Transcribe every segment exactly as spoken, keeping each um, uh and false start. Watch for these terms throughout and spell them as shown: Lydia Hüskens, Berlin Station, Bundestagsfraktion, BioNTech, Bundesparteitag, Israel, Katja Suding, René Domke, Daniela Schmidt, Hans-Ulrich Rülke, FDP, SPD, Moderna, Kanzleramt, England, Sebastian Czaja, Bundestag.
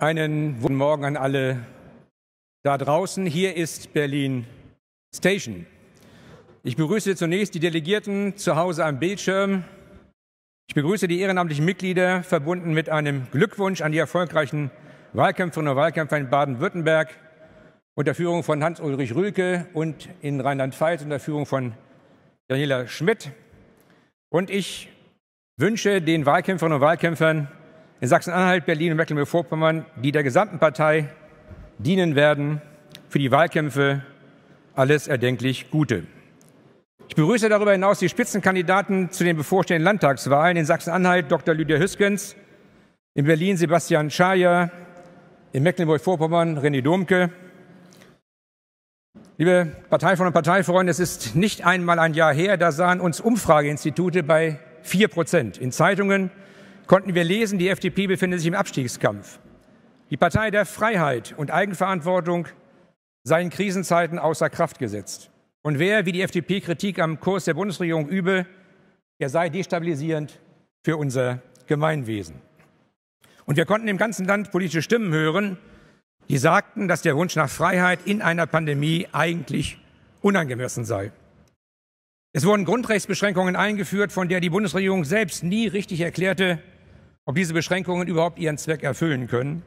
Einen guten Morgen an alle da draußen. Hier ist Berlin Station. Ich begrüße zunächst die Delegierten zu Hause am Bildschirm. Ich begrüße die ehrenamtlichen Mitglieder, verbunden mit einem Glückwunsch an die erfolgreichen Wahlkämpferinnen und Wahlkämpfer in Baden-Württemberg unter Führung von Hans-Ulrich Rülke und in Rheinland-Pfalz unter Führung von Daniela Schmidt. Und ich wünsche den Wahlkämpferinnen und Wahlkämpfern in Sachsen-Anhalt, Berlin und Mecklenburg-Vorpommern, die der gesamten Partei dienen werden, für die Wahlkämpfe alles erdenklich Gute. Ich begrüße darüber hinaus die Spitzenkandidaten zu den bevorstehenden Landtagswahlen. In Sachsen-Anhalt Doktor Lydia Hüskens, in Berlin Sebastian Czaja, in Mecklenburg-Vorpommern René Domke. Liebe Parteifreundinnen und Parteifreunde, es ist nicht einmal ein Jahr her, da sahen uns Umfrageinstitute bei vier Prozent. In Zeitungen konnten wir lesen, die F D P befindet sich im Abstiegskampf. Die Partei der Freiheit und Eigenverantwortung sei in Krisenzeiten außer Kraft gesetzt. Und wer, wie die F D P, Kritik am Kurs der Bundesregierung übe, der sei destabilisierend für unser Gemeinwesen. Und wir konnten im ganzen Land politische Stimmen hören, die sagten, dass der Wunsch nach Freiheit in einer Pandemie eigentlich unangemessen sei. Es wurden Grundrechtsbeschränkungen eingeführt, von der die Bundesregierung selbst nie richtig erklärte, ob diese Beschränkungen überhaupt ihren Zweck erfüllen können.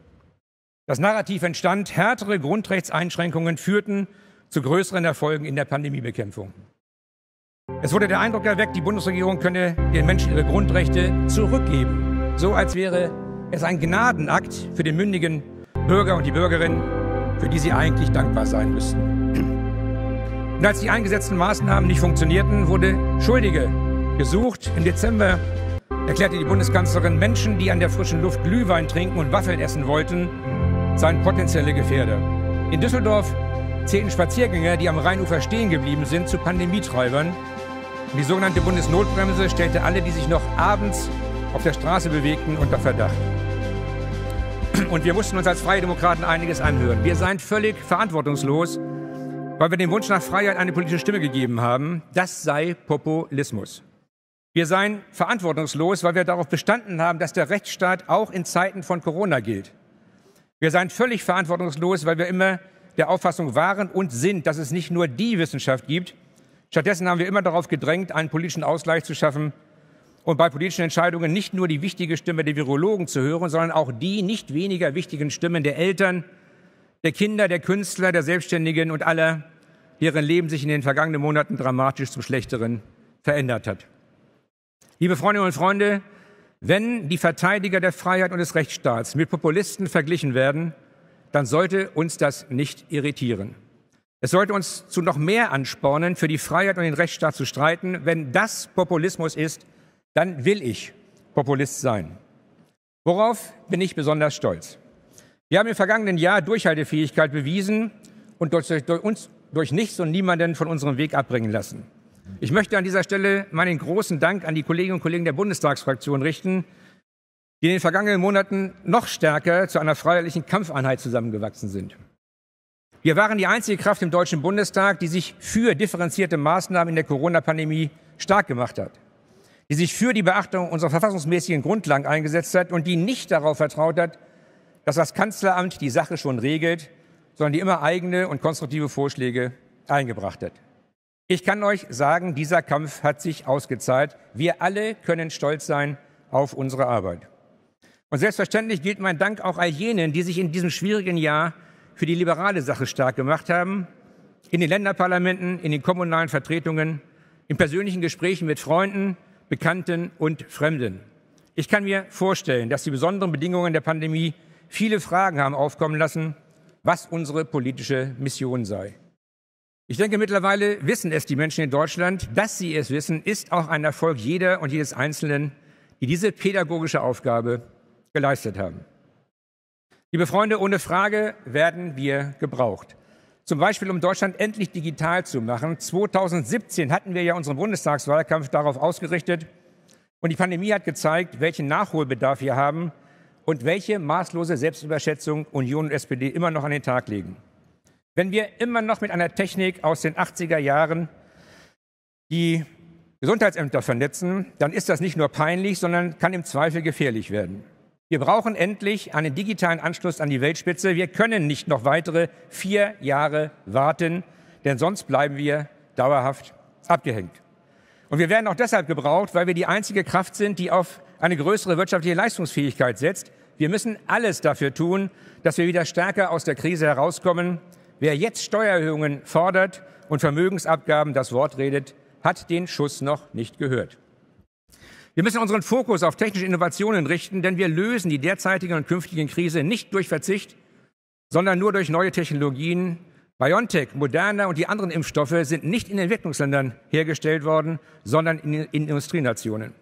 Das Narrativ entstand, härtere Grundrechtseinschränkungen führten zu größeren Erfolgen in der Pandemiebekämpfung. Es wurde der Eindruck erweckt, die Bundesregierung könne den Menschen ihre Grundrechte zurückgeben. So als wäre es ein Gnadenakt für den mündigen Bürger und die Bürgerin, für die sie eigentlich dankbar sein müssten. Und als die eingesetzten Maßnahmen nicht funktionierten, wurde Schuldige gesucht. Im Dezember erklärte die Bundeskanzlerin, Menschen, die an der frischen Luft Glühwein trinken und Waffeln essen wollten, seien potenzielle Gefährder. In Düsseldorf zählten Spaziergänger, die am Rheinufer stehen geblieben sind, zu Pandemietreibern. Und die sogenannte Bundesnotbremse stellte alle, die sich noch abends auf der Straße bewegten, unter Verdacht. Und wir mussten uns als Freie Demokraten einiges anhören. Wir seien völlig verantwortungslos, weil wir dem Wunsch nach Freiheit eine politische Stimme gegeben haben. Das sei Populismus. Wir seien verantwortungslos, weil wir darauf bestanden haben, dass der Rechtsstaat auch in Zeiten von Corona gilt. Wir seien völlig verantwortungslos, weil wir immer der Auffassung waren und sind, dass es nicht nur die Wissenschaft gibt. Stattdessen haben wir immer darauf gedrängt, einen politischen Ausgleich zu schaffen und bei politischen Entscheidungen nicht nur die wichtige Stimme der Virologen zu hören, sondern auch die nicht weniger wichtigen Stimmen der Eltern, der Kinder, der Künstler, der Selbstständigen und aller, deren Leben sich in den vergangenen Monaten dramatisch zum Schlechteren verändert hat. Liebe Freundinnen und Freunde, wenn die Verteidiger der Freiheit und des Rechtsstaats mit Populisten verglichen werden, dann sollte uns das nicht irritieren. Es sollte uns zu noch mehr anspornen, für die Freiheit und den Rechtsstaat zu streiten. Wenn das Populismus ist, dann will ich Populist sein. Worauf bin ich besonders stolz? Wir haben im vergangenen Jahr Durchhaltefähigkeit bewiesen und durch, durch uns durch nichts und niemanden von unserem Weg abbringen lassen. Ich möchte an dieser Stelle meinen großen Dank an die Kolleginnen und Kollegen der Bundestagsfraktion richten, die in den vergangenen Monaten noch stärker zu einer freiheitlichen Kampfeinheit zusammengewachsen sind. Wir waren die einzige Kraft im Deutschen Bundestag, die sich für differenzierte Maßnahmen in der Corona-Pandemie stark gemacht hat, die sich für die Beachtung unserer verfassungsmäßigen Grundlagen eingesetzt hat und die nicht darauf vertraut hat, dass das Kanzleramt die Sache schon regelt, sondern die immer eigene und konstruktive Vorschläge eingebracht hat. Ich kann euch sagen, dieser Kampf hat sich ausgezahlt. Wir alle können stolz sein auf unsere Arbeit. Und selbstverständlich gilt mein Dank auch all jenen, die sich in diesem schwierigen Jahr für die liberale Sache stark gemacht haben, in den Länderparlamenten, in den kommunalen Vertretungen, in persönlichen Gesprächen mit Freunden, Bekannten und Fremden. Ich kann mir vorstellen, dass die besonderen Bedingungen der Pandemie viele Fragen haben aufkommen lassen, was unsere politische Mission sei. Ich denke, mittlerweile wissen es die Menschen in Deutschland. Dass sie es wissen, ist auch ein Erfolg jeder und jedes Einzelnen, die diese pädagogische Aufgabe geleistet haben. Liebe Freunde, ohne Frage werden wir gebraucht. Zum Beispiel, um Deutschland endlich digital zu machen. zweitausendsiebzehn hatten wir ja unseren Bundestagswahlkampf darauf ausgerichtet. Und die Pandemie hat gezeigt, welchen Nachholbedarf wir haben und welche maßlose Selbstüberschätzung Union und S P D immer noch an den Tag legen. Wenn wir immer noch mit einer Technik aus den achtziger Jahren die Gesundheitsämter vernetzen, dann ist das nicht nur peinlich, sondern kann im Zweifel gefährlich werden. Wir brauchen endlich einen digitalen Anschluss an die Weltspitze. Wir können nicht noch weitere vier Jahre warten, denn sonst bleiben wir dauerhaft abgehängt. Und wir werden auch deshalb gebraucht, weil wir die einzige Kraft sind, die auf eine größere wirtschaftliche Leistungsfähigkeit setzt. Wir müssen alles dafür tun, dass wir wieder stärker aus der Krise herauskommen. Wer jetzt Steuererhöhungen fordert und Vermögensabgaben das Wort redet, hat den Schuss noch nicht gehört. Wir müssen unseren Fokus auf technische Innovationen richten, denn wir lösen die derzeitige und künftigen Krise nicht durch Verzicht, sondern nur durch neue Technologien. BioNTech, Moderna und die anderen Impfstoffe sind nicht in Entwicklungsländern hergestellt worden, sondern in, in Industrienationen.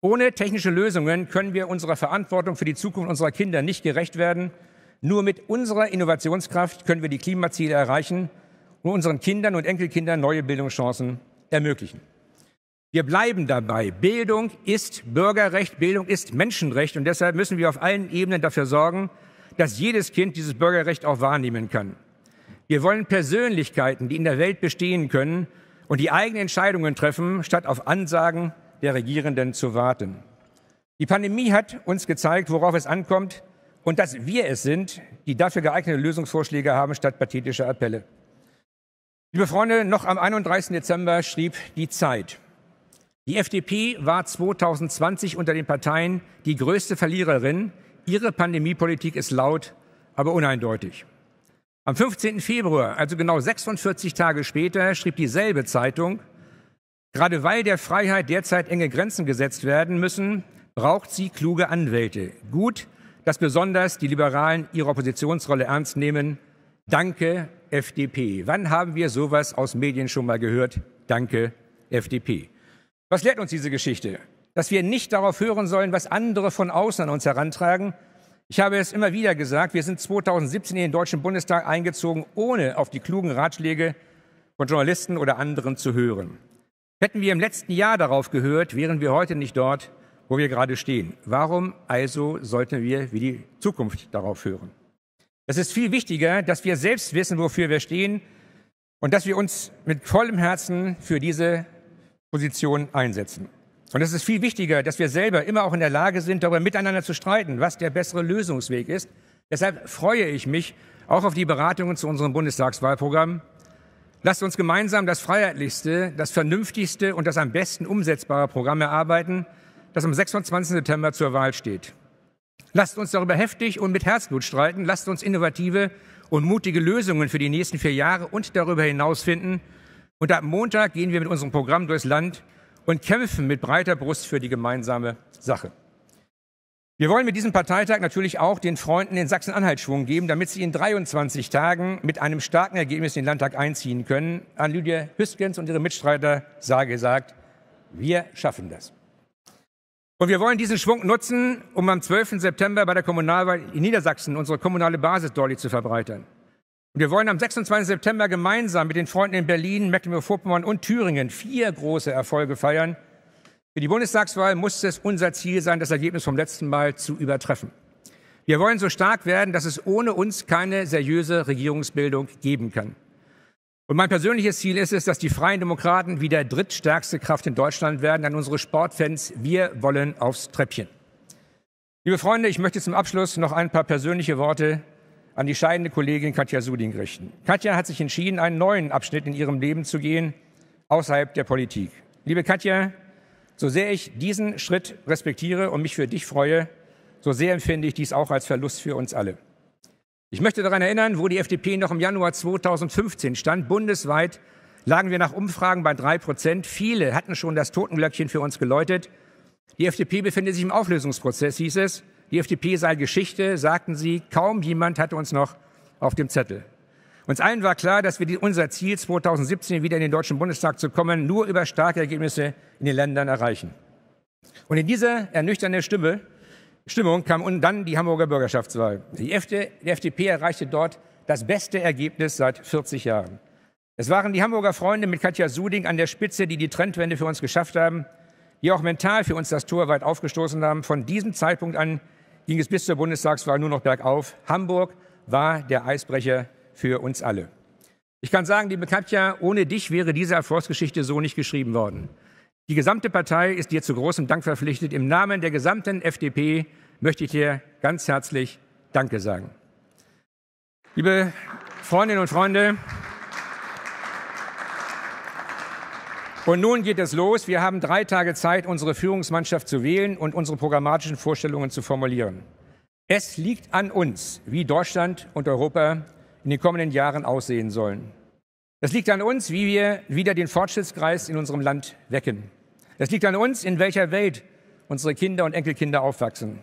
Ohne technische Lösungen können wir unserer Verantwortung für die Zukunft unserer Kinder nicht gerecht werden. Nur mit unserer Innovationskraft können wir die Klimaziele erreichen und unseren Kindern und Enkelkindern neue Bildungschancen ermöglichen. Wir bleiben dabei. Bildung ist Bürgerrecht, Bildung ist Menschenrecht. Und deshalb müssen wir auf allen Ebenen dafür sorgen, dass jedes Kind dieses Bürgerrecht auch wahrnehmen kann. Wir wollen Persönlichkeiten, die in der Welt bestehen können und die eigene Entscheidungen treffen, statt auf Ansagen der Regierenden zu warten. Die Pandemie hat uns gezeigt, worauf es ankommt und dass wir es sind, die dafür geeignete Lösungsvorschläge haben, statt pathetischer Appelle. Liebe Freunde, noch am einunddreißigsten Dezember schrieb die Zeit: Die F D P war zweitausendzwanzig unter den Parteien die größte Verliererin. Ihre Pandemiepolitik ist laut, aber uneindeutig. Am fünfzehnten Februar, also genau sechsundvierzig Tage später, schrieb dieselbe Zeitung: Gerade weil der Freiheit derzeit enge Grenzen gesetzt werden müssen, braucht sie kluge Anwälte. Gut, dass besonders die Liberalen ihre Oppositionsrolle ernst nehmen. Danke, F D P. Wann haben wir sowas aus Medien schon mal gehört? Danke, F D P. Was lehrt uns diese Geschichte? Dass wir nicht darauf hören sollen, was andere von außen an uns herantragen. Ich habe es immer wieder gesagt, wir sind zweitausendsiebzehn in den Deutschen Bundestag eingezogen, ohne auf die klugen Ratschläge von Journalisten oder anderen zu hören. Hätten wir im letzten Jahr darauf gehört, wären wir heute nicht dort, wo wir gerade stehen. Warum also sollten wir wie die Zukunft darauf hören? Es ist viel wichtiger, dass wir selbst wissen, wofür wir stehen und dass wir uns mit vollem Herzen für diese Position einsetzen. Und es ist viel wichtiger, dass wir selber immer auch in der Lage sind, darüber miteinander zu streiten, was der bessere Lösungsweg ist. Deshalb freue ich mich auch auf die Beratungen zu unserem Bundestagswahlprogramm. Lasst uns gemeinsam das freiheitlichste, das vernünftigste und das am besten umsetzbare Programm erarbeiten, das am sechsundzwanzigsten September zur Wahl steht. Lasst uns darüber heftig und mit Herzblut streiten. Lasst uns innovative und mutige Lösungen für die nächsten vier Jahre und darüber hinaus finden. Und ab Montag gehen wir mit unserem Programm durchs Land und kämpfen mit breiter Brust für die gemeinsame Sache. Wir wollen mit diesem Parteitag natürlich auch den Freunden in Sachsen-Anhalt Schwung geben, damit sie in dreiundzwanzig Tagen mit einem starken Ergebnis in den Landtag einziehen können. An Lydia Hüskens und ihre Mitstreiter sei gesagt: Wir schaffen das. Und wir wollen diesen Schwung nutzen, um am zwölften September bei der Kommunalwahl in Niedersachsen unsere kommunale Basis deutlich zu verbreitern. Und wir wollen am sechsundzwanzigsten September gemeinsam mit den Freunden in Berlin, Mecklenburg-Vorpommern und Thüringen vier große Erfolge feiern. Für die Bundestagswahl muss es unser Ziel sein, das Ergebnis vom letzten Mal zu übertreffen. Wir wollen so stark werden, dass es ohne uns keine seriöse Regierungsbildung geben kann. Und mein persönliches Ziel ist es, dass die Freien Demokraten wieder drittstärkste Kraft in Deutschland werden. An unsere Sportfans: Wir wollen aufs Treppchen. Liebe Freunde, ich möchte zum Abschluss noch ein paar persönliche Worte an die scheidende Kollegin Katja Suding richten. Katja hat sich entschieden, einen neuen Abschnitt in ihrem Leben zu gehen, außerhalb der Politik. Liebe Katja, so sehr ich diesen Schritt respektiere und mich für dich freue, so sehr empfinde ich dies auch als Verlust für uns alle. Ich möchte daran erinnern, wo die F D P noch im Januar zweitausendfünfzehn stand. Bundesweit lagen wir nach Umfragen bei drei Prozent. Viele hatten schon das Totenglöckchen für uns geläutet. Die F D P befindet sich im Auflösungsprozess, hieß es. Die F D P sei Geschichte, sagten sie. Kaum jemand hatte uns noch auf dem Zettel. Uns allen war klar, dass wir unser Ziel, zweitausendsiebzehn wieder in den Deutschen Bundestag zu kommen, nur über starke Ergebnisse in den Ländern erreichen. Und in dieser ernüchternden Stimme, Stimmung kam dann die Hamburger Bürgerschaftswahl. Die F D P erreichte dort das beste Ergebnis seit vierzig Jahren. Es waren die Hamburger Freunde mit Katja Suding an der Spitze, die die Trendwende für uns geschafft haben, die auch mental für uns das Tor weit aufgestoßen haben. Von diesem Zeitpunkt an ging es bis zur Bundestagswahl nur noch bergauf. Hamburg war der Eisbrecher für uns alle. Ich kann sagen, liebe Katja, ohne dich wäre diese Erfolgsgeschichte so nicht geschrieben worden. Die gesamte Partei ist dir zu großem Dank verpflichtet. Im Namen der gesamten F D P möchte ich dir ganz herzlich Danke sagen. Liebe Freundinnen und Freunde, und nun geht es los. Wir haben drei Tage Zeit, unsere Führungsmannschaft zu wählen und unsere programmatischen Vorstellungen zu formulieren. Es liegt an uns, wie Deutschland und Europa in den kommenden Jahren aussehen sollen. Es liegt an uns, wie wir wieder den Fortschrittsgeist in unserem Land wecken. Es liegt an uns, in welcher Welt unsere Kinder und Enkelkinder aufwachsen.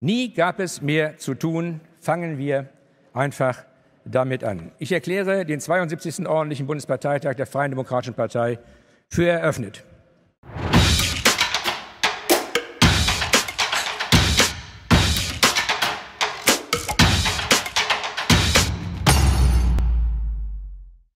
Nie gab es mehr zu tun. Fangen wir einfach damit an. Ich erkläre den zweiundsiebzigsten ordentlichen Bundesparteitag der Freien Demokratischen Partei für eröffnet.